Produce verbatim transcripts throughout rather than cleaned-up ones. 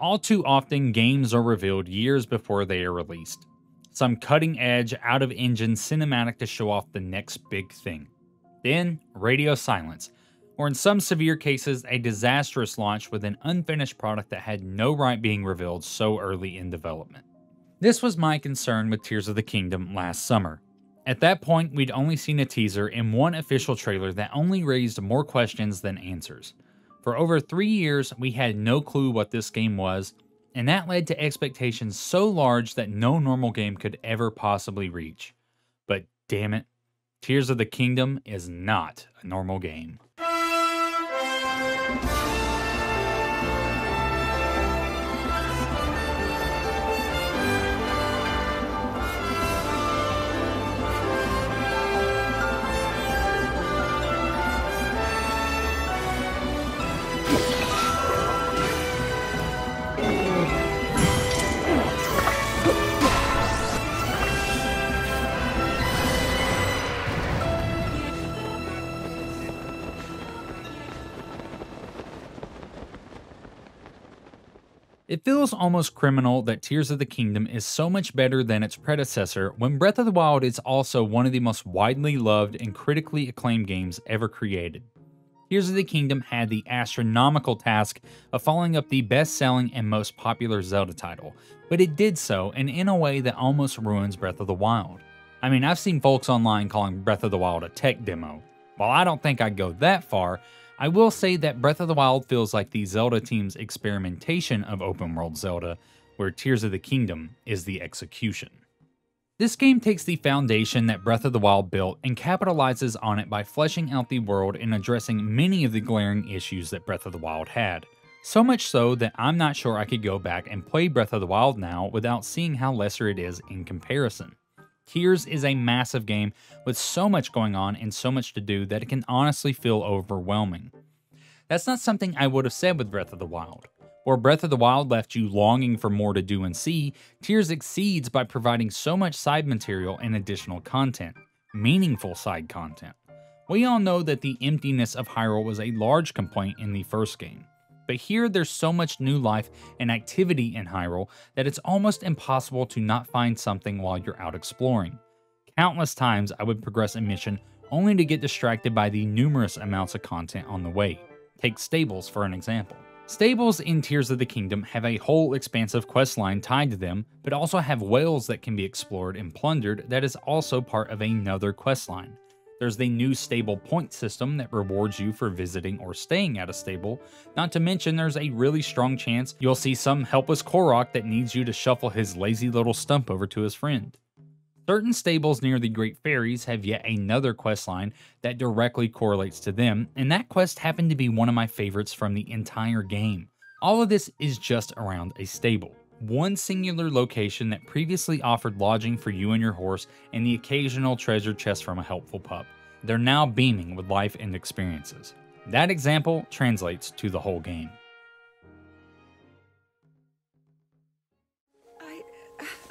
all too often games are revealed years before they are released. Some cutting-edge, out-of-engine cinematic to show off the next big thing. Then, radio silence, or in some severe cases, a disastrous launch with an unfinished product that had no right being revealed so early in development. This was my concern with Tears of the Kingdom last summer. At that point, we'd only seen a teaser and one official trailer that only raised more questions than answers. For over three years, we had no clue what this game was, and that led to expectations so large that no normal game could ever possibly reach. But damn it, Tears of the Kingdom is not a normal game. It feels almost criminal that Tears of the Kingdom is so much better than its predecessor when Breath of the Wild is also one of the most widely loved and critically acclaimed games ever created. Tears of the Kingdom had the astronomical task of following up the best-selling and most popular Zelda title, but it did so and in a way that almost ruins Breath of the Wild. I mean, I've seen folks online calling Breath of the Wild a tech demo. While I don't think I'd go that far, I will say that Breath of the Wild feels like the Zelda team's experimentation of open-world Zelda, where Tears of the Kingdom is the execution. This game takes the foundation that Breath of the Wild built and capitalizes on it by fleshing out the world and addressing many of the glaring issues that Breath of the Wild had. So much so that I'm not sure I could go back and play Breath of the Wild now without seeing how lesser it is in comparison. Tears is a massive game with so much going on and so much to do that it can honestly feel overwhelming. That's not something I would have said with Breath of the Wild. Where Breath of the Wild left you longing for more to do and see, Tears exceeds by providing so much side material and additional content, meaningful side content. We all know that the emptiness of Hyrule was a large complaint in the first game, but here there's so much new life and activity in Hyrule that it's almost impossible to not find something while you're out exploring. Countless times I would progress a mission only to get distracted by the numerous amounts of content on the way. Take stables for an example. Stables in Tears of the Kingdom have a whole expansive questline tied to them, but also have wells that can be explored and plundered that is also part of another questline. There's the new stable point system that rewards you for visiting or staying at a stable, not to mention there's a really strong chance you'll see some helpless Korok that needs you to shuffle his lazy little stump over to his friend. Certain stables near the Great Fairies have yet another quest line that directly correlates to them, and that quest happened to be one of my favorites from the entire game. All of this is just around a stable. One singular location that previously offered lodging for you and your horse and the occasional treasure chest from a helpful pup. They're now beaming with life and experiences. That example translates to the whole game. I,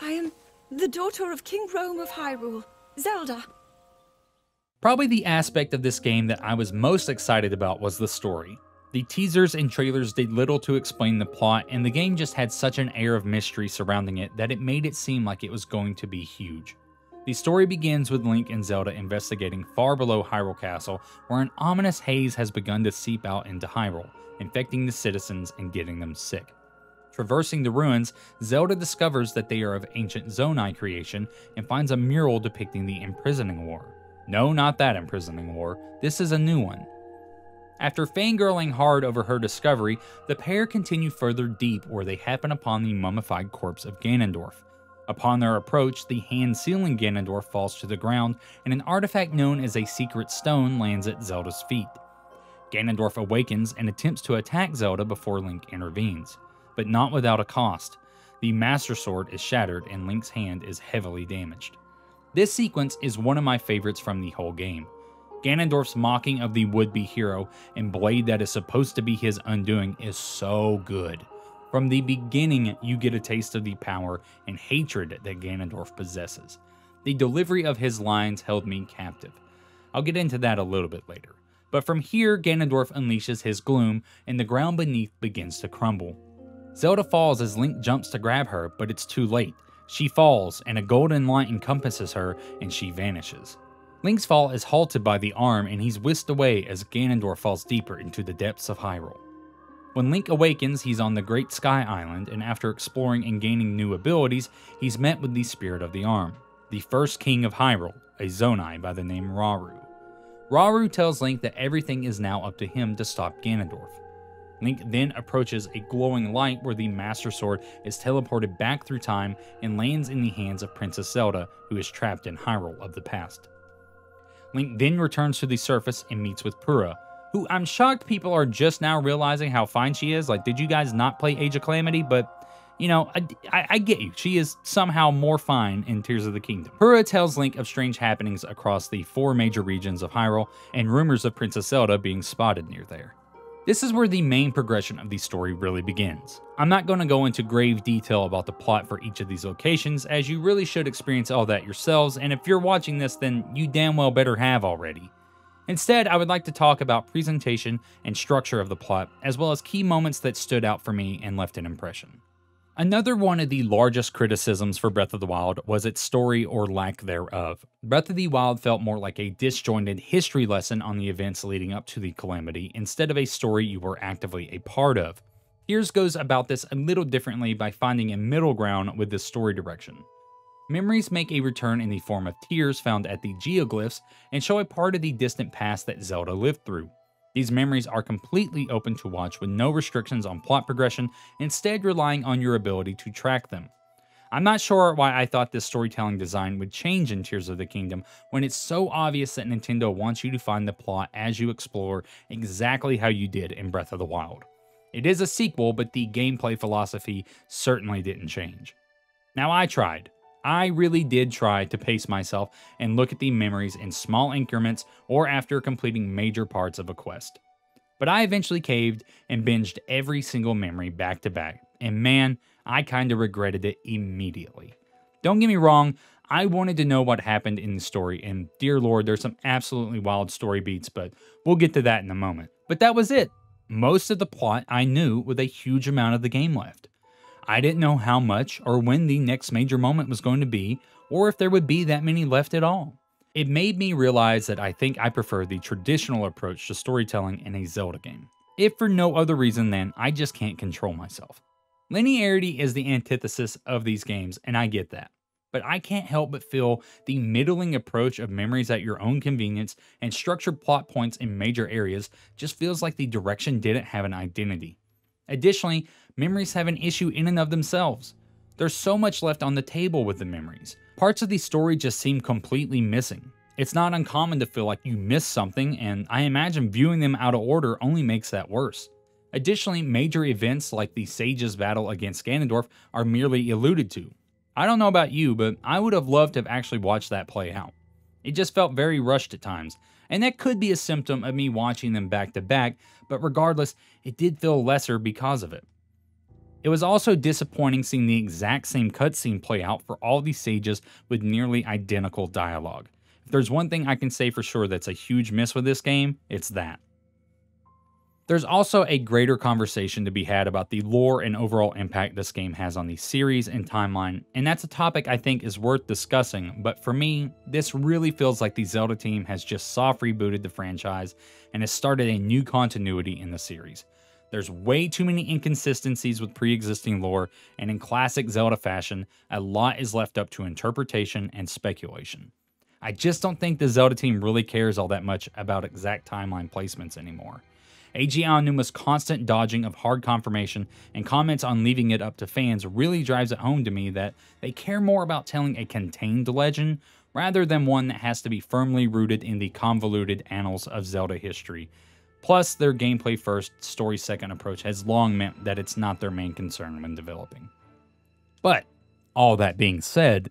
I am the daughter of King Rhoam of Hyrule, Zelda. Probably the aspect of this game that I was most excited about was the story. The teasers and trailers did little to explain the plot, and the game just had such an air of mystery surrounding it that it made it seem like it was going to be huge. The story begins with Link and Zelda investigating far below Hyrule Castle, where an ominous haze has begun to seep out into Hyrule, infecting the citizens and getting them sick. Traversing the ruins, Zelda discovers that they are of ancient Zonai creation and finds a mural depicting the Imprisoning War. No, not that Imprisoning War. This is a new one. After fangirling hard over her discovery, the pair continue further deep where they happen upon the mummified corpse of Ganondorf. Upon their approach, the hand sealing Ganondorf falls to the ground, and an artifact known as a secret stone lands at Zelda's feet. Ganondorf awakens and attempts to attack Zelda before Link intervenes, but not without a cost. The Master Sword is shattered and Link's hand is heavily damaged. This sequence is one of my favorites from the whole game. Ganondorf's mocking of the would-be hero and blade that is supposed to be his undoing is so good. From the beginning, you get a taste of the power and hatred that Ganondorf possesses. The delivery of his lines held me captive. I'll get into that a little bit later. But from here, Ganondorf unleashes his gloom and the ground beneath begins to crumble. Zelda falls as Link jumps to grab her, but it's too late. She falls, and a golden light encompasses her, and she vanishes. Link's fall is halted by the arm, and he's whisked away as Ganondorf falls deeper into the depths of Hyrule. When Link awakens, he's on the Great Sky Island, and after exploring and gaining new abilities, he's met with the Spirit of the Arm, the first king of Hyrule, a Zonai by the name Rauru. Rauru tells Link that everything is now up to him to stop Ganondorf. Link then approaches a glowing light where the Master Sword is teleported back through time and lands in the hands of Princess Zelda, who is trapped in Hyrule of the past. Link then returns to the surface and meets with Purah, who I'm shocked people are just now realizing how fine she is. Like, did you guys not play Age of Calamity? But, you know, I, I, I get you. She is somehow more fine in Tears of the Kingdom. Purah tells Link of strange happenings across the four major regions of Hyrule and rumors of Princess Zelda being spotted near there. This is where the main progression of the story really begins. I'm not going to go into grave detail about the plot for each of these locations, as you really should experience all that yourselves, and if you're watching this, then you damn well better have already. Instead, I would like to talk about presentation and structure of the plot, as well as key moments that stood out for me and left an impression. Another one of the largest criticisms for Breath of the Wild was its story or lack thereof. Breath of the Wild felt more like a disjointed history lesson on the events leading up to the Calamity instead of a story you were actively a part of. Tears goes about this a little differently by finding a middle ground with this story direction. Memories make a return in the form of tears found at the Geoglyphs and show a part of the distant past that Zelda lived through. These memories are completely open to watch with no restrictions on plot progression, instead relying on your ability to track them. I'm not sure why I thought this storytelling design would change in Tears of the Kingdom when it's so obvious that Nintendo wants you to find the plot as you explore exactly how you did in Breath of the Wild. It is a sequel, but the gameplay philosophy certainly didn't change. Now I tried. I really did try to pace myself and look at the memories in small increments or after completing major parts of a quest. But I eventually caved and binged every single memory back to back, and man, I kinda regretted it immediately. Don't get me wrong, I wanted to know what happened in the story, and dear lord, there's some absolutely wild story beats, but we'll get to that in a moment. But that was it. Most of the plot I knew with a huge amount of the game left. I didn't know how much or when the next major moment was going to be, or if there would be that many left at all. It made me realize that I think I prefer the traditional approach to storytelling in a Zelda game, if for no other reason than I just can't control myself. Linearity is the antithesis of these games, and I get that, but I can't help but feel the middling approach of memories at your own convenience and structured plot points in major areas just feels like the direction didn't have an identity. Additionally, memories have an issue in and of themselves. There's so much left on the table with the memories. Parts of the story just seem completely missing. It's not uncommon to feel like you missed something, and I imagine viewing them out of order only makes that worse. Additionally, major events like the Sage's battle against Ganondorf are merely alluded to. I don't know about you, but I would have loved to have actually watched that play out. It just felt very rushed at times, and that could be a symptom of me watching them back to back, but regardless, it did feel lesser because of it. It was also disappointing seeing the exact same cutscene play out for all these sages with nearly identical dialogue. If there's one thing I can say for sure that's a huge miss with this game, it's that. There's also a greater conversation to be had about the lore and overall impact this game has on the series and timeline, and that's a topic I think is worth discussing, but for me, this really feels like the Zelda team has just soft rebooted the franchise and has started a new continuity in the series. There's way too many inconsistencies with pre-existing lore, and in classic Zelda fashion, a lot is left up to interpretation and speculation. I just don't think the Zelda team really cares all that much about exact timeline placements anymore. Eiji Aonuma's constant dodging of hard confirmation and comments on leaving it up to fans really drives it home to me that they care more about telling a contained legend rather than one that has to be firmly rooted in the convoluted annals of Zelda history. Plus, their gameplay first, story second approach has long meant that it's not their main concern when developing. But, all that being said,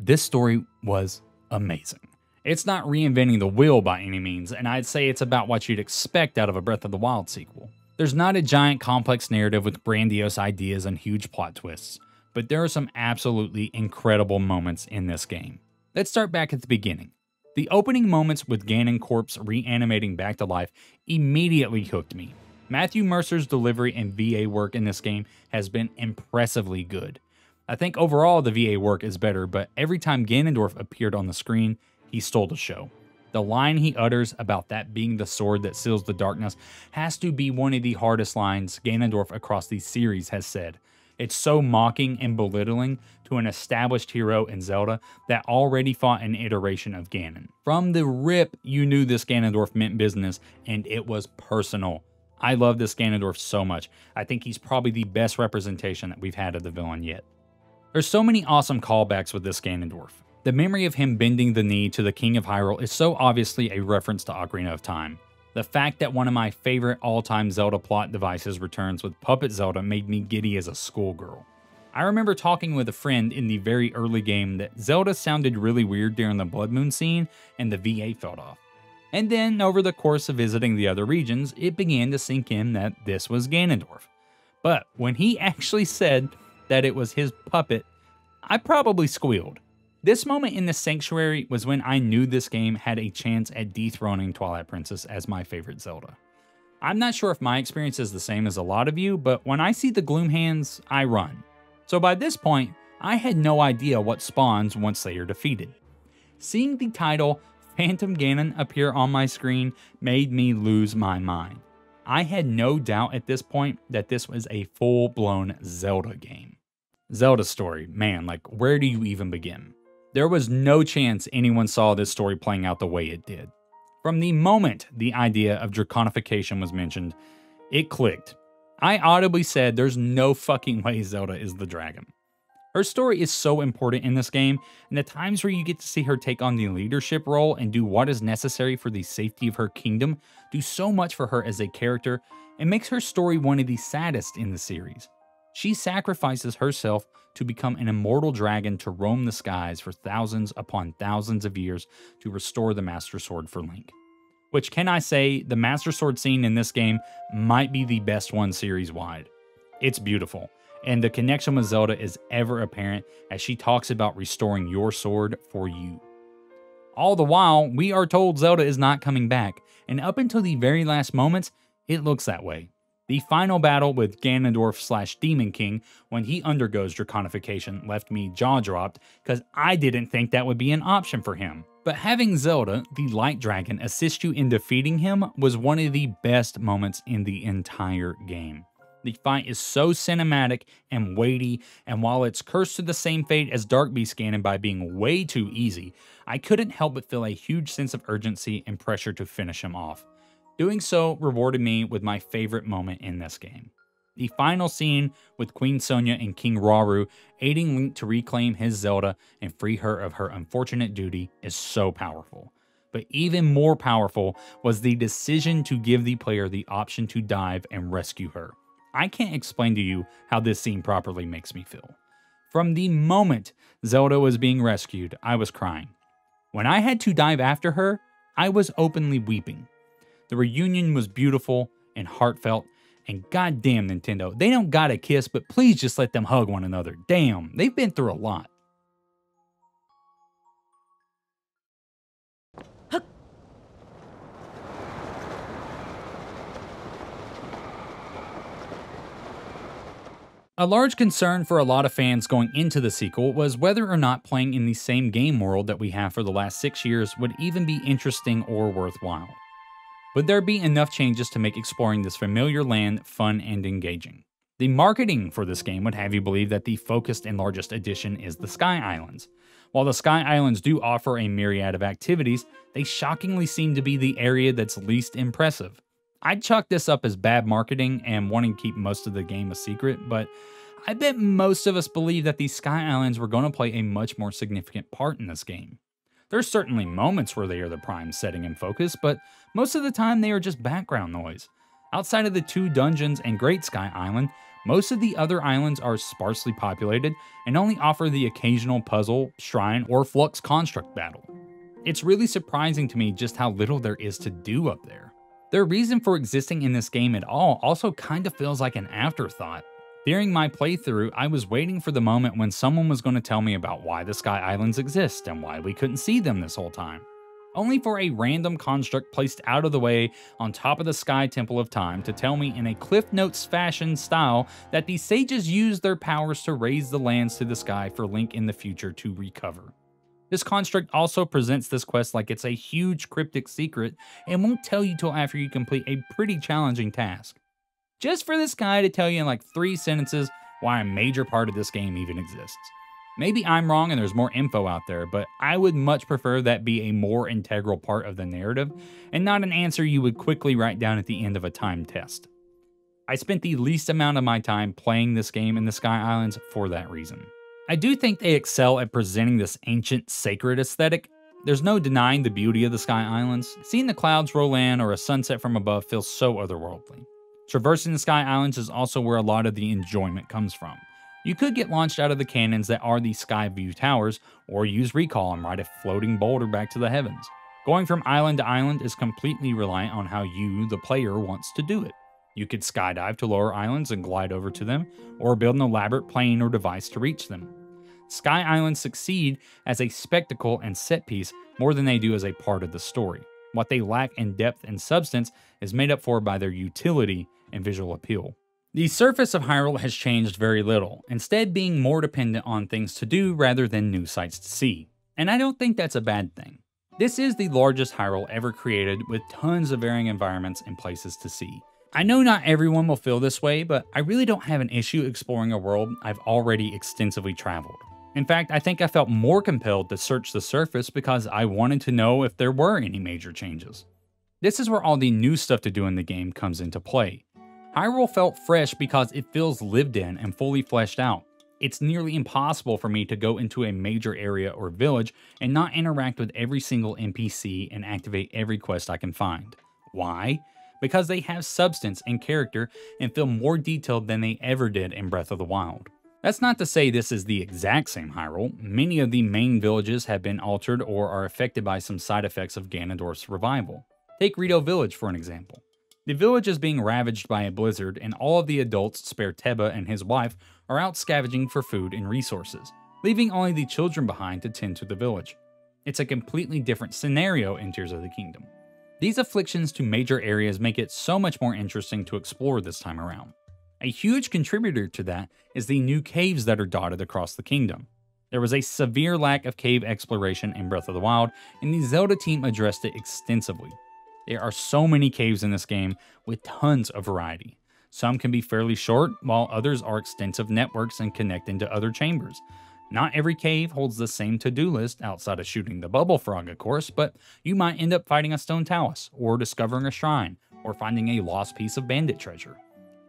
this story was amazing. It's not reinventing the wheel by any means, and I'd say it's about what you'd expect out of a Breath of the Wild sequel. There's not a giant complex narrative with grandiose ideas and huge plot twists, but there are some absolutely incredible moments in this game. Let's start back at the beginning. The opening moments with Ganon corpse reanimating back to life immediately hooked me. Matthew Mercer's delivery and V A work in this game has been impressively good. I think overall the V A work is better, but every time Ganondorf appeared on the screen, he stole the show. The line he utters about that being the sword that seals the darkness has to be one of the hardest lines Ganondorf across the series has said. It's so mocking and belittling to an established hero in Zelda that already fought an iteration of Ganon. From the rip, you knew this Ganondorf meant business, and it was personal. I love this Ganondorf so much. I think he's probably the best representation that we've had of the villain yet. There's so many awesome callbacks with this Ganondorf. The memory of him bending the knee to the King of Hyrule is so obviously a reference to Ocarina of Time. The fact that one of my favorite all-time Zelda plot devices returns with Puppet Zelda made me giddy as a schoolgirl. I remember talking with a friend in the very early game that Zelda sounded really weird during the Blood Moon scene and the V A felt off. And then, over the course of visiting the other regions, it began to sink in that this was Ganondorf. But when he actually said that it was his puppet, I probably squealed. This moment in the Sanctuary was when I knew this game had a chance at dethroning Twilight Princess as my favorite Zelda. I'm not sure if my experience is the same as a lot of you, but when I see the Gloom Hands, I run. So by this point, I had no idea what spawns once they are defeated. Seeing the title Phantom Ganon appear on my screen made me lose my mind. I had no doubt at this point that this was a full-blown Zelda game. Zelda story, man, like where do you even begin? There was no chance anyone saw this story playing out the way it did. From the moment the idea of draconification was mentioned, it clicked. I audibly said there's no fucking way Zelda is the dragon. Her story is so important in this game, and the times where you get to see her take on the leadership role and do what is necessary for the safety of her kingdom do so much for her as a character and makes her story one of the saddest in the series. She sacrifices herself to become an immortal dragon to roam the skies for thousands upon thousands of years to restore the Master Sword for Link. Which, can I say, the Master Sword scene in this game might be the best one series-wide. It's beautiful, and the connection with Zelda is ever apparent as she talks about restoring your sword for you. All the while, we are told Zelda is not coming back, and up until the very last moments, it looks that way. The final battle with Ganondorf slash Demon King when he undergoes draconification left me jaw-dropped because I didn't think that would be an option for him. But having Zelda, the Light Dragon, assist you in defeating him was one of the best moments in the entire game. The fight is so cinematic and weighty, and while it's cursed to the same fate as Dark Beast Ganon by being way too easy, I couldn't help but feel a huge sense of urgency and pressure to finish him off. Doing so rewarded me with my favorite moment in this game. The final scene with Queen Sonia and King Rauru aiding Link to reclaim his Zelda and free her of her unfortunate duty is so powerful. But even more powerful was the decision to give the player the option to dive and rescue her. I can't explain to you how this scene properly makes me feel. From the moment Zelda was being rescued, I was crying. When I had to dive after her, I was openly weeping. The reunion was beautiful and heartfelt, and goddamn Nintendo, they don't gotta kiss, but please just let them hug one another. Damn, they've been through a lot. Huh. A large concern for a lot of fans going into the sequel was whether or not playing in the same game world that we have for the last six years would even be interesting or worthwhile. Would there be enough changes to make exploring this familiar land fun and engaging? The marketing for this game would have you believe that the focused and largest addition is the Sky Islands. While the Sky Islands do offer a myriad of activities, they shockingly seem to be the area that's least impressive. I'd chalk this up as bad marketing and wanting to keep most of the game a secret, but I bet most of us believe that the Sky Islands were going to play a much more significant part in this game. There's certainly moments where they are the prime setting and focus, but most of the time they are just background noise. Outside of the two dungeons and Great Sky Island, most of the other islands are sparsely populated and only offer the occasional puzzle, shrine, or flux construct battle. It's really surprising to me just how little there is to do up there. Their reason for existing in this game at all also kind of feels like an afterthought. During my playthrough, I was waiting for the moment when someone was going to tell me about why the Sky Islands exist and why we couldn't see them this whole time. only for a random construct placed out of the way on top of the Sky Temple of Time to tell me in a Cliff Notes fashion style that the sages used their powers to raise the lands to the sky for Link in the future to recover. This construct also presents this quest like it's a huge cryptic secret and won't tell you till after you complete a pretty challenging task. Just for this guy to tell you in like three sentences why a major part of this game even exists. Maybe I'm wrong and there's more info out there, but I would much prefer that be a more integral part of the narrative and not an answer you would quickly write down at the end of a time test. I spent the least amount of my time playing this game in the Sky Islands for that reason. I do think they excel at presenting this ancient, sacred aesthetic. There's no denying the beauty of the Sky Islands. Seeing the clouds roll in or a sunset from above feels so otherworldly. Traversing the Sky Islands is also where a lot of the enjoyment comes from. You could get launched out of the cannons that are the Sky View Towers, or use recall and ride a floating boulder back to the heavens. Going from island to island is completely reliant on how you, the player, wants to do it. You could skydive to lower islands and glide over to them, or build an elaborate plane or device to reach them. Sky Islands succeed as a spectacle and set piece more than they do as a part of the story. What they lack in depth and substance is made up for by their utility and visual appeal. The surface of Hyrule has changed very little, instead being more dependent on things to do rather than new sights to see. And I don't think that's a bad thing. This is the largest Hyrule ever created, with tons of varying environments and places to see. I know not everyone will feel this way, but I really don't have an issue exploring a world I've already extensively traveled. In fact, I think I felt more compelled to search the surface because I wanted to know if there were any major changes. This is where all the new stuff to do in the game comes into play. Hyrule felt fresh because it feels lived in and fully fleshed out. It's nearly impossible for me to go into a major area or village and not interact with every single N P C and activate every quest I can find. Why? Because they have substance and character and feel more detailed than they ever did in Breath of the Wild. That's not to say this is the exact same Hyrule. Many of the main villages have been altered or are affected by some side effects of Ganondorf's revival. Take Rito Village for an example. The village is being ravaged by a blizzard, and all of the adults, spare Teba and his wife, are out scavenging for food and resources, leaving only the children behind to tend to the village. It's a completely different scenario in Tears of the Kingdom. These afflictions to major areas make it so much more interesting to explore this time around. A huge contributor to that is the new caves that are dotted across the kingdom. There was a severe lack of cave exploration in Breath of the Wild, and the Zelda team addressed it extensively. There are so many caves in this game with tons of variety. Some can be fairly short, while others are extensive networks and connect into other chambers. Not every cave holds the same to-do list outside of shooting the bubble frog, of course, but you might end up fighting a stone talus, or discovering a shrine, or finding a lost piece of bandit treasure.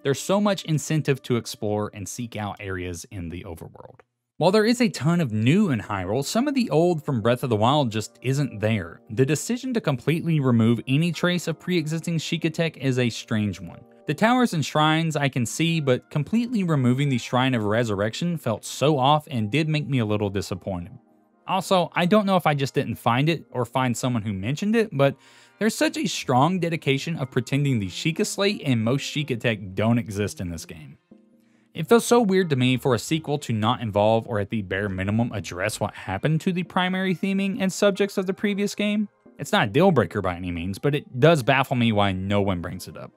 There's so much incentive to explore and seek out areas in the overworld. While there is a ton of new in Hyrule, some of the old from Breath of the Wild just isn't there. The decision to completely remove any trace of pre-existing Sheikah tech is a strange one. The towers and shrines I can see, but completely removing the Shrine of Resurrection felt so off and did make me a little disappointed. Also, I don't know if I just didn't find it or find someone who mentioned it, but there's such a strong dedication of pretending the Sheikah slate and most Sheikah tech don't exist in this game. It feels so weird to me for a sequel to not involve or at the bare minimum address what happened to the primary theming and subjects of the previous game. It's not a deal breaker by any means, but it does baffle me why no one brings it up.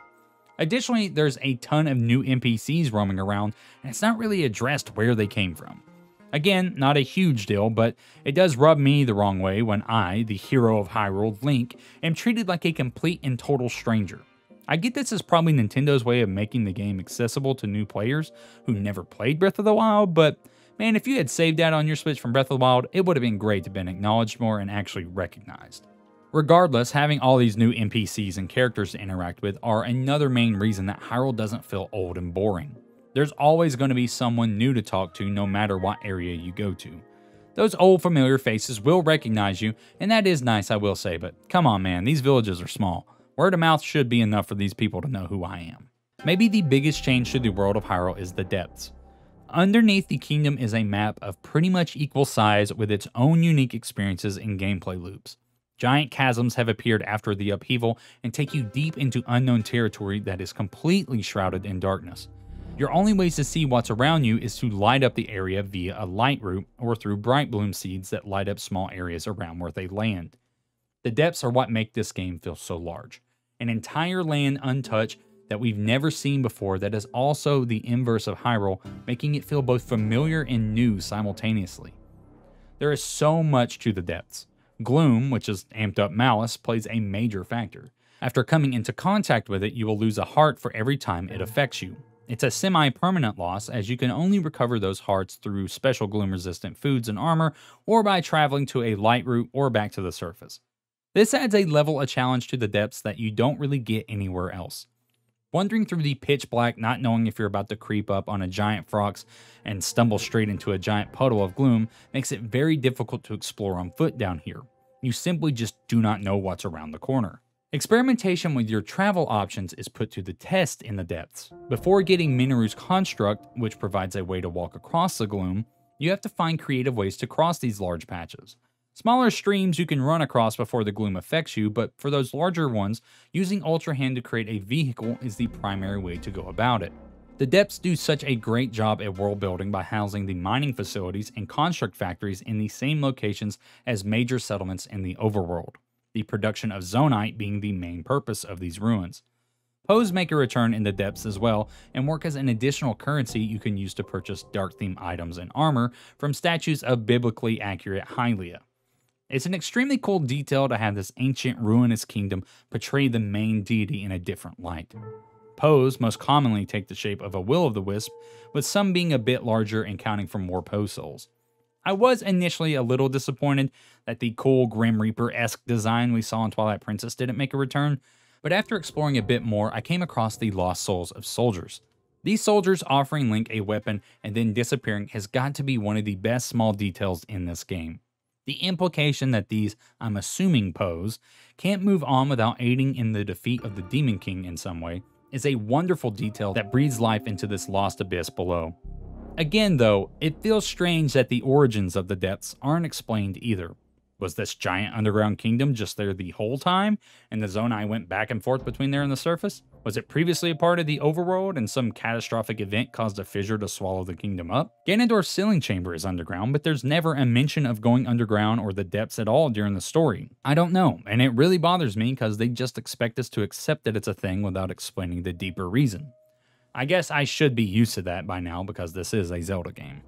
Additionally, there's a ton of new N P Cs roaming around, and it's not really addressed where they came from. Again, not a huge deal, but it does rub me the wrong way when I, the hero of Hyrule, Link, am treated like a complete and total stranger. I get this is probably Nintendo's way of making the game accessible to new players who never played Breath of the Wild, but man, if you had saved that on your Switch from Breath of the Wild, it would have been great to have been acknowledged more and actually recognized. Regardless, having all these new N P Cs and characters to interact with are another main reason that Hyrule doesn't feel old and boring. There's always going to be someone new to talk to no matter what area you go to. Those old familiar faces will recognize you, and that is nice, I will say, but come on man, these villages are small. Word of mouth should be enough for these people to know who I am. Maybe the biggest change to the world of Hyrule is the depths. Underneath the kingdom is a map of pretty much equal size with its own unique experiences and gameplay loops. Giant chasms have appeared after the upheaval and take you deep into unknown territory that is completely shrouded in darkness. Your only ways to see what's around you is to light up the area via a light root or through bright bloom seeds that light up small areas around where they land. The depths are what make this game feel so large. An entire land untouched that we've never seen before that is also the inverse of Hyrule, making it feel both familiar and new simultaneously. There is so much to the depths. Gloom, which is amped up malice, plays a major factor. After coming into contact with it, you will lose a heart for every time it affects you. It's a semi-permanent loss, as you can only recover those hearts through special gloom-resistant foods and armor, or by traveling to a light route or back to the surface. This adds a level of challenge to the depths that you don't really get anywhere else. Wandering through the pitch black, not knowing if you're about to creep up on a giant fox and stumble straight into a giant puddle of gloom makes it very difficult to explore on foot down here. You simply just do not know what's around the corner. Experimentation with your travel options is put to the test in the depths. Before getting Minoru's construct, which provides a way to walk across the gloom, you have to find creative ways to cross these large patches. Smaller streams you can run across before the gloom affects you, but for those larger ones, using Ultra Hand to create a vehicle is the primary way to go about it. The depths do such a great job at world building by housing the mining facilities and construct factories in the same locations as major settlements in the overworld. The production of Zonai being the main purpose of these ruins. Poes make a return in the depths as well, and work as an additional currency you can use to purchase dark-themed items and armor from statues of biblically accurate Hylia. It's an extremely cool detail to have this ancient ruinous kingdom portray the main deity in a different light. Poes most commonly take the shape of a will-o'-the-wisp, with some being a bit larger and counting for more Poe souls. I was initially a little disappointed that the cool Grim Reaper-esque design we saw in Twilight Princess didn't make a return, but after exploring a bit more, I came across the Lost Souls of Soldiers. These soldiers offering Link a weapon and then disappearing has got to be one of the best small details in this game. The implication that these, I'm assuming Poes, can't move on without aiding in the defeat of the Demon King in some way is a wonderful detail that breathes life into this lost abyss below. Again though, it feels strange that the origins of the depths aren't explained either. Was this giant underground kingdom just there the whole time, and the Zonai went back and forth between there and the surface? Was it previously a part of the overworld, and some catastrophic event caused a fissure to swallow the kingdom up? Ganondorf's ceiling chamber is underground, but there's never a mention of going underground or the depths at all during the story. I don't know, and it really bothers me because they just expect us to accept that it's a thing without explaining the deeper reason. I guess I should be used to that by now because this is a Zelda game.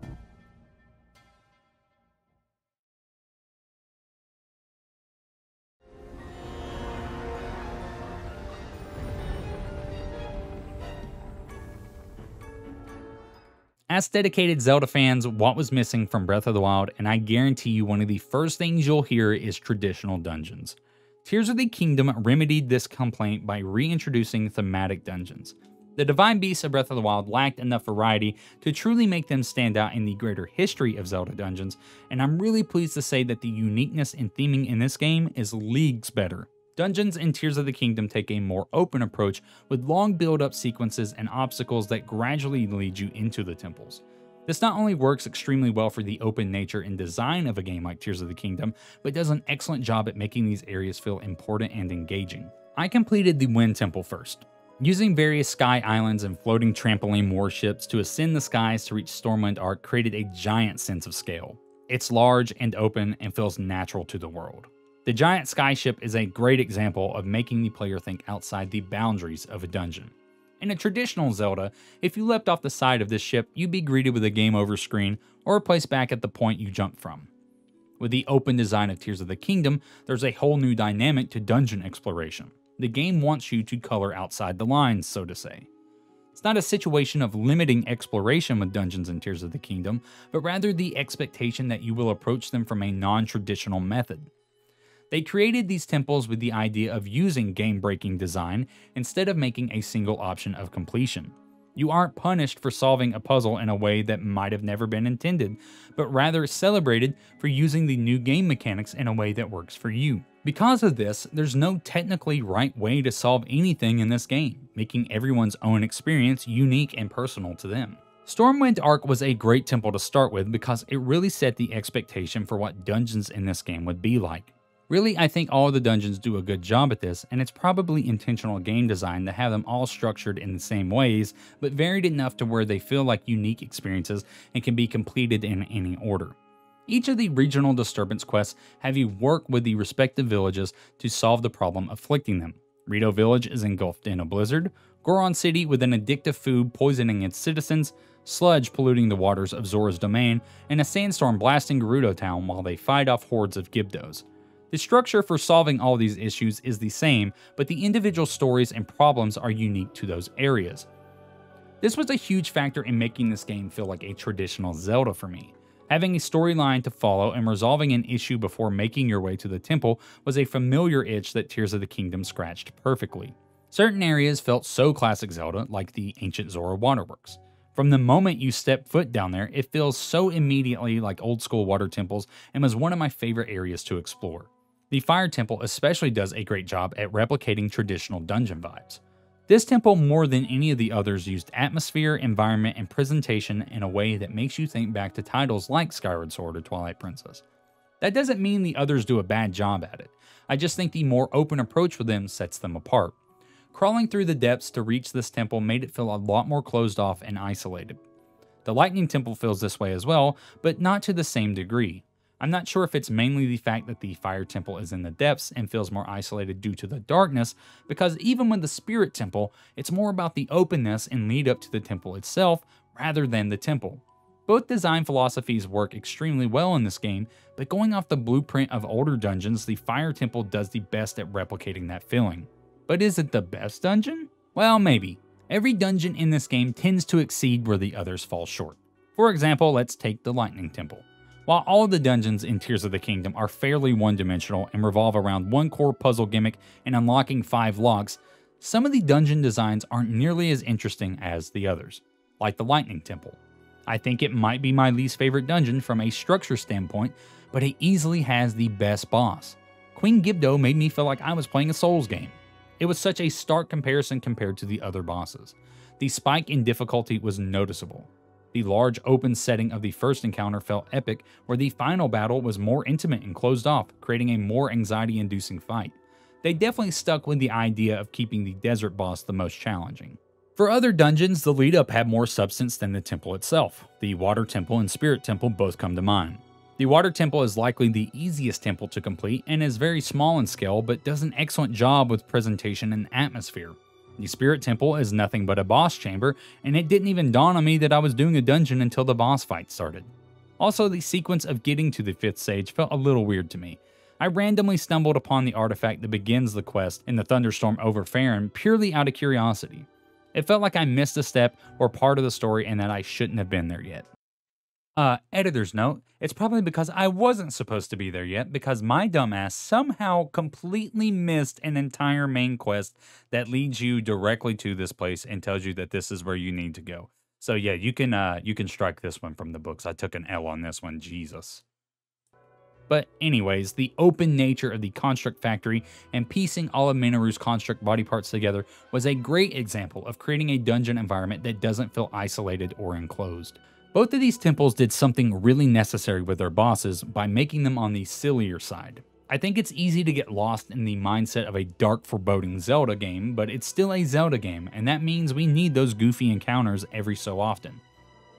Ask dedicated Zelda fans what was missing from Breath of the Wild, and I guarantee you one of the first things you'll hear is traditional dungeons. Tears of the Kingdom remedied this complaint by reintroducing thematic dungeons. The Divine Beasts of Breath of the Wild lacked enough variety to truly make them stand out in the greater history of Zelda dungeons, and I'm really pleased to say that the uniqueness and theming in this game is leagues better. Dungeons in Tears of the Kingdom take a more open approach with long build-up sequences and obstacles that gradually lead you into the temples. This not only works extremely well for the open nature and design of a game like Tears of the Kingdom, but does an excellent job at making these areas feel important and engaging. I completed the Wind Temple first. Using various sky islands and floating trampoline warships to ascend the skies to reach Stormwind Arc created a giant sense of scale. It's large and open and feels natural to the world. The giant skyship is a great example of making the player think outside the boundaries of a dungeon. In a traditional Zelda, if you leapt off the side of this ship, you'd be greeted with a game over screen or placed back at the point you jumped from. With the open design of Tears of the Kingdom, there's a whole new dynamic to dungeon exploration. The game wants you to color outside the lines, so to say. It's not a situation of limiting exploration with dungeons in Tears of the Kingdom, but rather the expectation that you will approach them from a non-traditional method. They created these temples with the idea of using game-breaking design instead of making a single option of completion. You aren't punished for solving a puzzle in a way that might have never been intended, but rather celebrated for using the new game mechanics in a way that works for you. Because of this, there's no technically right way to solve anything in this game, making everyone's own experience unique and personal to them. Stormwind Arc was a great temple to start with because it really set the expectation for what dungeons in this game would be like. Really, I think all the dungeons do a good job at this, and it's probably intentional game design to have them all structured in the same ways, but varied enough to where they feel like unique experiences and can be completed in any order. Each of the regional disturbance quests have you work with the respective villages to solve the problem afflicting them. Rito Village is engulfed in a blizzard, Goron City with an addictive food poisoning its citizens, sludge polluting the waters of Zora's domain, and a sandstorm blasting Gerudo Town while they fight off hordes of Gibdos. The structure for solving all these issues is the same, but the individual stories and problems are unique to those areas. This was a huge factor in making this game feel like a traditional Zelda for me. Having a storyline to follow and resolving an issue before making your way to the temple was a familiar itch that Tears of the Kingdom scratched perfectly. Certain areas felt so classic Zelda, like the ancient Zora waterworks. From the moment you step foot down there, it feels so immediately like old school water temples and was one of my favorite areas to explore. The Fire Temple especially does a great job at replicating traditional dungeon vibes. This temple, more than any of the others, used atmosphere, environment, and presentation in a way that makes you think back to titles like Skyward Sword or Twilight Princess. That doesn't mean the others do a bad job at it. I just think the more open approach with them sets them apart. Crawling through the depths to reach this temple made it feel a lot more closed off and isolated. The Lightning Temple feels this way as well, but not to the same degree. I'm not sure if it's mainly the fact that the Fire Temple is in the depths and feels more isolated due to the darkness, because even with the Spirit Temple, it's more about the openness and lead up to the temple itself rather than the temple. Both design philosophies work extremely well in this game, but going off the blueprint of older dungeons, the Fire Temple does the best at replicating that feeling. But is it the best dungeon? Well, maybe. Every dungeon in this game tends to exceed where the others fall short. For example, let's take the Lightning Temple. While all of the dungeons in Tears of the Kingdom are fairly one-dimensional and revolve around one core puzzle gimmick and unlocking five locks, some of the dungeon designs aren't nearly as interesting as the others, like the Lightning Temple. I think it might be my least favorite dungeon from a structure standpoint, but it easily has the best boss. Queen Gibdo made me feel like I was playing a Souls game. It was such a stark comparison compared to the other bosses. The spike in difficulty was noticeable. The large open setting of the first encounter felt epic, where the final battle was more intimate and closed off, creating a more anxiety-inducing fight. They definitely stuck with the idea of keeping the desert boss the most challenging. For other dungeons, the lead-up had more substance than the temple itself. The Water Temple and Spirit Temple both come to mind. The Water Temple is likely the easiest temple to complete and is very small in scale, but does an excellent job with presentation and atmosphere. The Spirit Temple is nothing but a boss chamber, and it didn't even dawn on me that I was doing a dungeon until the boss fight started. Also, the sequence of getting to the fifth stage felt a little weird to me. I randomly stumbled upon the artifact that begins the quest in the thunderstorm over Faerun purely out of curiosity. It felt like I missed a step or part of the story and that I shouldn't have been there yet. Uh, editor's note, it's probably because I wasn't supposed to be there yet because my dumbass somehow completely missed an entire main quest that leads you directly to this place and tells you that this is where you need to go. So yeah, you can, uh, you can strike this one from the books. I took an L on this one, Jesus. But anyways, the open nature of the Construct Factory and piecing all of Minoru's construct body parts together was a great example of creating a dungeon environment that doesn't feel isolated or enclosed. Both of these temples did something really necessary with their bosses by making them on the sillier side. I think it's easy to get lost in the mindset of a dark, foreboding Zelda game, but it's still a Zelda game, and that means we need those goofy encounters every so often.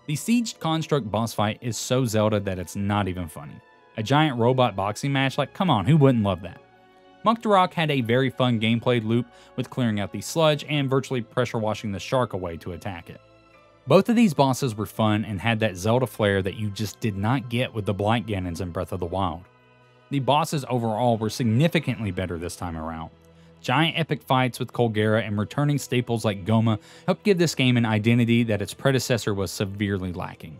The Sieged Construct boss fight is so Zelda that it's not even funny. A giant robot boxing match, like come on, who wouldn't love that? Munkdarok had a very fun gameplay loop with clearing out the sludge and virtually pressure washing the shark away to attack it. Both of these bosses were fun and had that Zelda flair that you just did not get with the Blight Ganons in Breath of the Wild. The bosses overall were significantly better this time around. Giant epic fights with Kolgera and returning staples like Goma helped give this game an identity that its predecessor was severely lacking.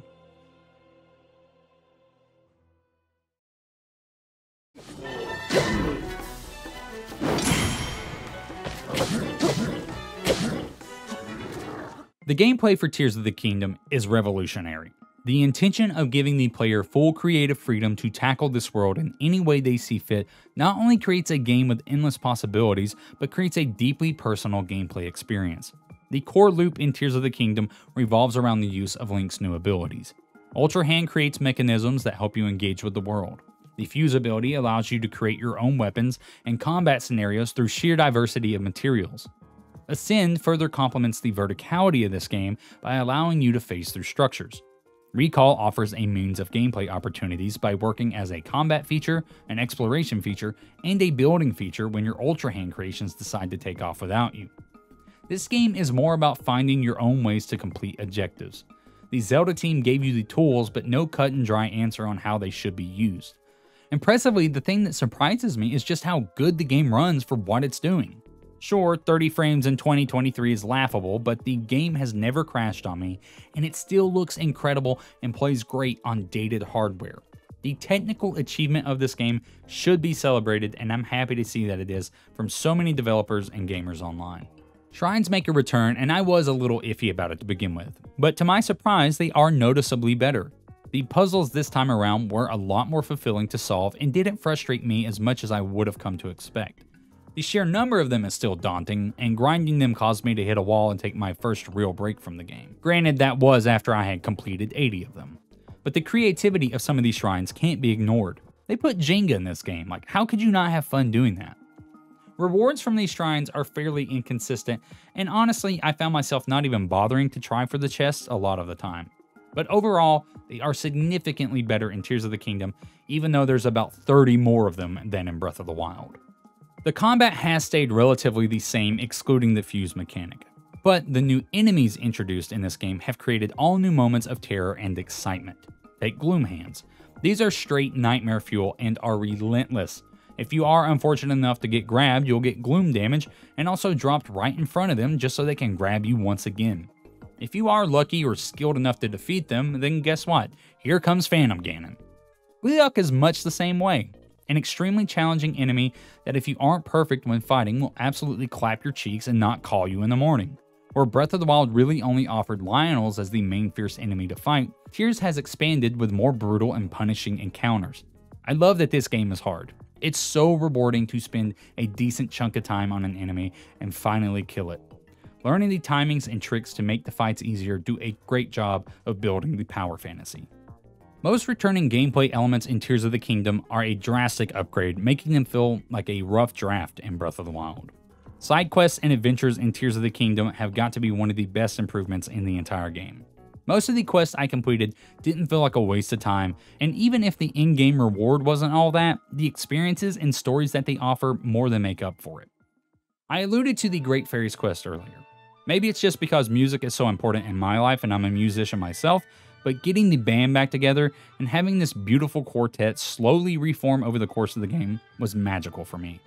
The gameplay for Tears of the Kingdom is revolutionary. The intention of giving the player full creative freedom to tackle this world in any way they see fit not only creates a game with endless possibilities, but creates a deeply personal gameplay experience. The core loop in Tears of the Kingdom revolves around the use of Link's new abilities. Ultra Hand creates mechanisms that help you engage with the world. The Fuse ability allows you to create your own weapons and combat scenarios through sheer diversity of materials. Ascend further complements the verticality of this game by allowing you to phase through structures. Recall offers a means of gameplay opportunities by working as a combat feature, an exploration feature, and a building feature when your Ultra Hand creations decide to take off without you. This game is more about finding your own ways to complete objectives. The Zelda team gave you the tools, but no cut and dry answer on how they should be used. Impressively, the thing that surprises me is just how good the game runs for what it's doing. Sure, thirty frames in twenty twenty-three is laughable, but the game has never crashed on me, and it still looks incredible and plays great on dated hardware. The technical achievement of this game should be celebrated, and I'm happy to see that it is from so many developers and gamers online. Shrines make a return, and I was a little iffy about it to begin with, but to my surprise, they are noticeably better. The puzzles this time around were a lot more fulfilling to solve and didn't frustrate me as much as I would have come to expect. The sheer number of them is still daunting, and grinding them caused me to hit a wall and take my first real break from the game. Granted, that was after I had completed eighty of them. But the creativity of some of these shrines can't be ignored. They put Jenga in this game, like how could you not have fun doing that? Rewards from these shrines are fairly inconsistent, and honestly, I found myself not even bothering to try for the chests a lot of the time. But overall, they are significantly better in Tears of the Kingdom, even though there's about thirty more of them than in Breath of the Wild. The combat has stayed relatively the same, excluding the fuse mechanic, but the new enemies introduced in this game have created all new moments of terror and excitement. Take Gloom Hands. These are straight nightmare fuel and are relentless. If you are unfortunate enough to get grabbed, you'll get gloom damage and also dropped right in front of them just so they can grab you once again. If you are lucky or skilled enough to defeat them, then guess what? Here comes Phantom Ganon. Korok is much the same way. An extremely challenging enemy that if you aren't perfect when fighting will absolutely clap your cheeks and not call you in the morning. Where Breath of the Wild really only offered Lionels as the main fierce enemy to fight, Tears has expanded with more brutal and punishing encounters. I love that this game is hard. It's so rewarding to spend a decent chunk of time on an enemy and finally kill it. Learning the timings and tricks to make the fights easier do a great job of building the power fantasy. Most returning gameplay elements in Tears of the Kingdom are a drastic upgrade, making them feel like a rough draft in Breath of the Wild. Side quests and adventures in Tears of the Kingdom have got to be one of the best improvements in the entire game. Most of the quests I completed didn't feel like a waste of time, and even if the in-game reward wasn't all that, the experiences and stories that they offer more than make up for it. I alluded to the Great Fairies quest earlier. Maybe it's just because music is so important in my life and I'm a musician myself, but getting the band back together and having this beautiful quartet slowly reform over the course of the game was magical for me.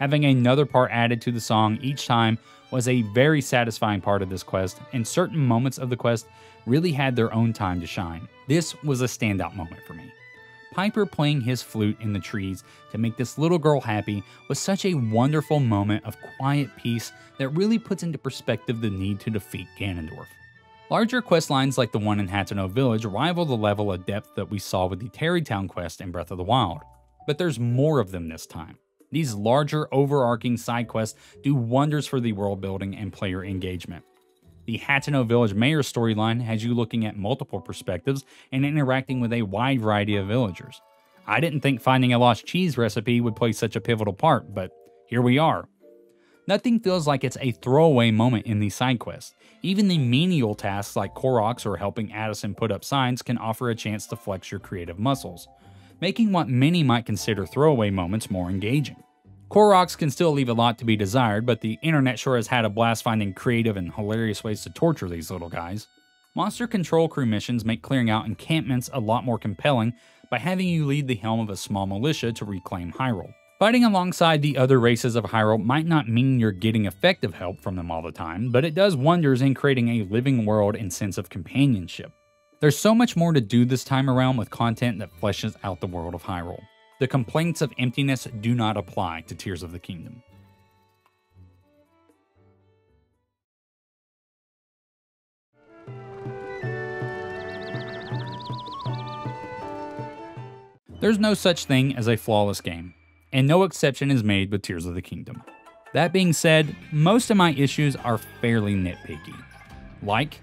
Having another part added to the song each time was a very satisfying part of this quest, and certain moments of the quest really had their own time to shine. This was a standout moment for me. Piper playing his flute in the trees to make this little girl happy was such a wonderful moment of quiet peace that really puts into perspective the need to defeat Ganondorf. Larger quest lines like the one in Hateno Village rival the level of depth that we saw with the Terrytown quest in Breath of the Wild, but there's more of them this time. These larger, overarching side quests do wonders for the world building and player engagement. The Hateno Village Mayor storyline has you looking at multiple perspectives and interacting with a wide variety of villagers. I didn't think finding a lost cheese recipe would play such a pivotal part, but here we are. Nothing feels like it's a throwaway moment in these side quests. Even the menial tasks like Korok's or helping Addison put up signs can offer a chance to flex your creative muscles, making what many might consider throwaway moments more engaging. Korok's can still leave a lot to be desired, but the internet sure has had a blast finding creative and hilarious ways to torture these little guys. Monster Control Crew missions make clearing out encampments a lot more compelling by having you lead the helm of a small militia to reclaim Hyrule. Fighting alongside the other races of Hyrule might not mean you're getting effective help from them all the time, but it does wonders in creating a living world and sense of companionship. There's so much more to do this time around with content that fleshes out the world of Hyrule. The complaints of emptiness do not apply to Tears of the Kingdom. There's no such thing as a flawless game, and no exception is made with Tears of the Kingdom. That being said, most of my issues are fairly nitpicky. Like,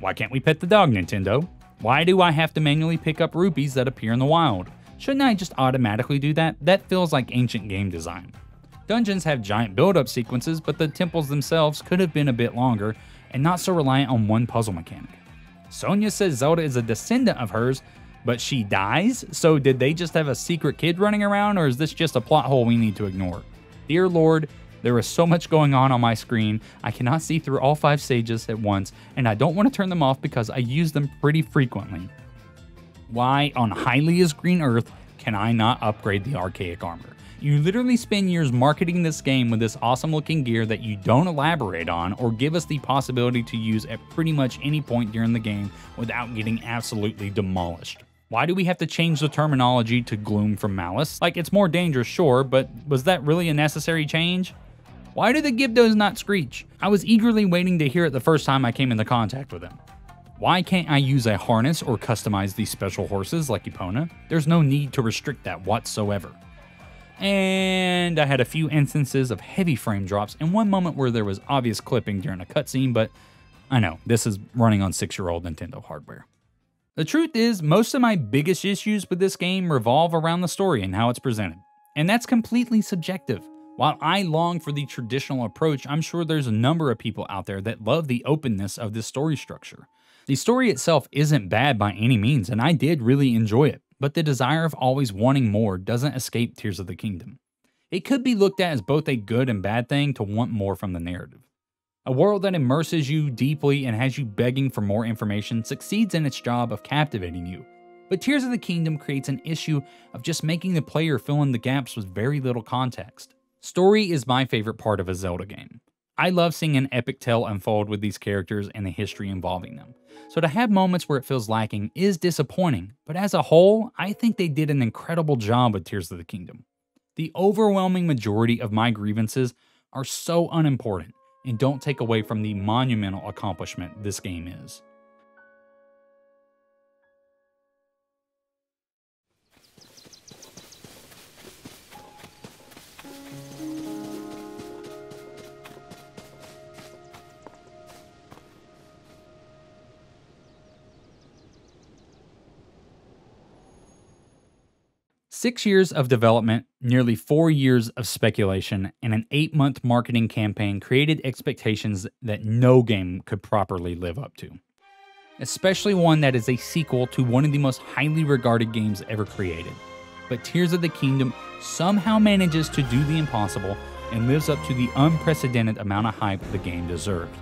why can't we pet the dog, Nintendo? Why do I have to manually pick up rupees that appear in the wild? Shouldn't I just automatically do that? That feels like ancient game design. Dungeons have giant build-up sequences, but the temples themselves could have been a bit longer and not so reliant on one puzzle mechanic. Sonia says Zelda is a descendant of hers, but she dies? So did they just have a secret kid running around, or is this just a plot hole we need to ignore? Dear Lord, there is so much going on on my screen. I cannot see through all five stages at once, and I don't want to turn them off because I use them pretty frequently. Why on Hylia's green earth can I not upgrade the archaic armor? You literally spend years marketing this game with this awesome looking gear that you don't elaborate on or give us the possibility to use at pretty much any point during the game without getting absolutely demolished. Why do we have to change the terminology to Gloom from Malice? Like, it's more dangerous, sure, but was that really a necessary change? Why do the Gibdos not screech? I was eagerly waiting to hear it the first time I came into contact with them. Why can't I use a harness or customize these special horses like Epona? There's no need to restrict that whatsoever. And I had a few instances of heavy frame drops and one moment where there was obvious clipping during a cutscene, but I know, this is running on six-year-old Nintendo hardware. The truth is, most of my biggest issues with this game revolve around the story and how it's presented. And that's completely subjective. While I long for the traditional approach, I'm sure there's a number of people out there that love the openness of this story structure. The story itself isn't bad by any means, and I did really enjoy it, but the desire of always wanting more doesn't escape Tears of the Kingdom. It could be looked at as both a good and bad thing to want more from the narrative. A world that immerses you deeply and has you begging for more information succeeds in its job of captivating you, but Tears of the Kingdom creates an issue of just making the player fill in the gaps with very little context. Story is my favorite part of a Zelda game. I love seeing an epic tale unfold with these characters and the history involving them. So to have moments where it feels lacking is disappointing, but as a whole, I think they did an incredible job with Tears of the Kingdom. The overwhelming majority of my grievances are so unimportant and don't take away from the monumental accomplishment this game is. Six years of development, nearly four years of speculation, and an eight-month marketing campaign created expectations that no game could properly live up to, especially one that is a sequel to one of the most highly regarded games ever created. But Tears of the Kingdom somehow manages to do the impossible and lives up to the unprecedented amount of hype the game deserved.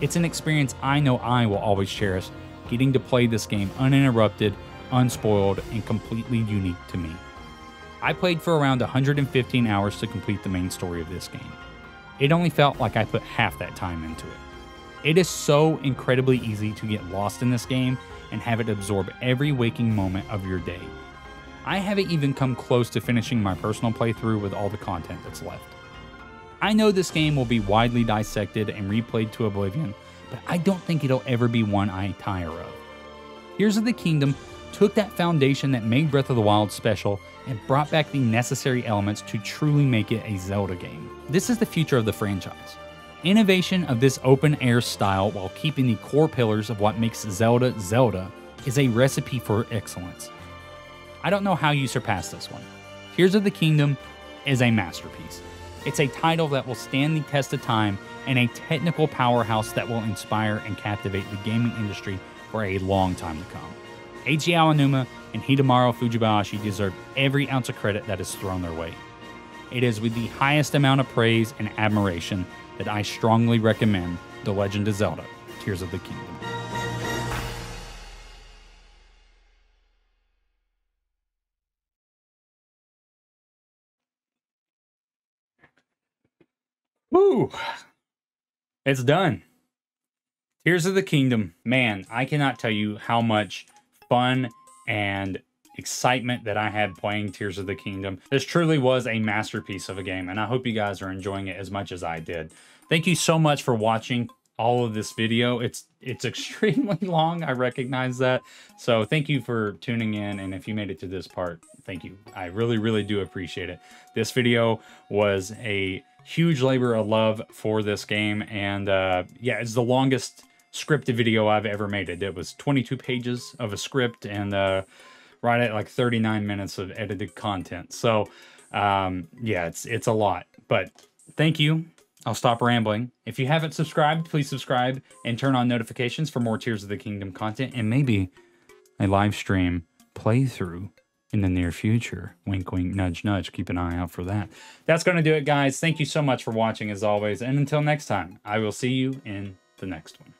It's an experience I know I will always cherish, getting to play this game uninterrupted, unspoiled, and completely unique to me. I played for around one hundred fifteen hours to complete the main story of this game. It only felt like I put half that time into it. It is so incredibly easy to get lost in this game and have it absorb every waking moment of your day. I haven't even come close to finishing my personal playthrough with all the content that's left. I know this game will be widely dissected and replayed to oblivion, but I don't think it'll ever be one I tire of. Tears of the Kingdom took that foundation that made Breath of the Wild special and brought back the necessary elements to truly make it a Zelda game. This is the future of the franchise. Innovation of this open-air style while keeping the core pillars of what makes Zelda Zelda is a recipe for excellence. I don't know how you surpass this one. Tears of the Kingdom is a masterpiece. It's a title that will stand the test of time and a technical powerhouse that will inspire and captivate the gaming industry for a long time to come. Eiji Aonuma and Hidemaru Fujibayashi deserve every ounce of credit that is thrown their way. It is with the highest amount of praise and admiration that I strongly recommend The Legend of Zelda: Tears of the Kingdom. Woo! It's done. Tears of the Kingdom. Man, I cannot tell you how much fun and excitement that I had playing Tears of the Kingdom. This truly was a masterpiece of a game, and I hope you guys are enjoying it as much as I did. Thank you so much for watching all of this video. It's it's extremely long, I recognize that. So thank you for tuning in, and if you made it to this part, thank you. I really, really do appreciate it. This video was a huge labor of love for this game, and uh, yeah, it's the longest scripted video I've ever made. It it was twenty-two pages of a script and uh right at like thirty-nine minutes of edited content. So um yeah, it's it's a lot, but thank you. I'll stop rambling. If you haven't subscribed, please subscribe and turn on notifications for more Tears of the Kingdom content and maybe a live stream playthrough in the near future. Wink, wink, nudge, nudge. Keep an eye out for that. That's going to do it, guys. Thank you so much for watching, as always. And until next time, I will see you in the next one.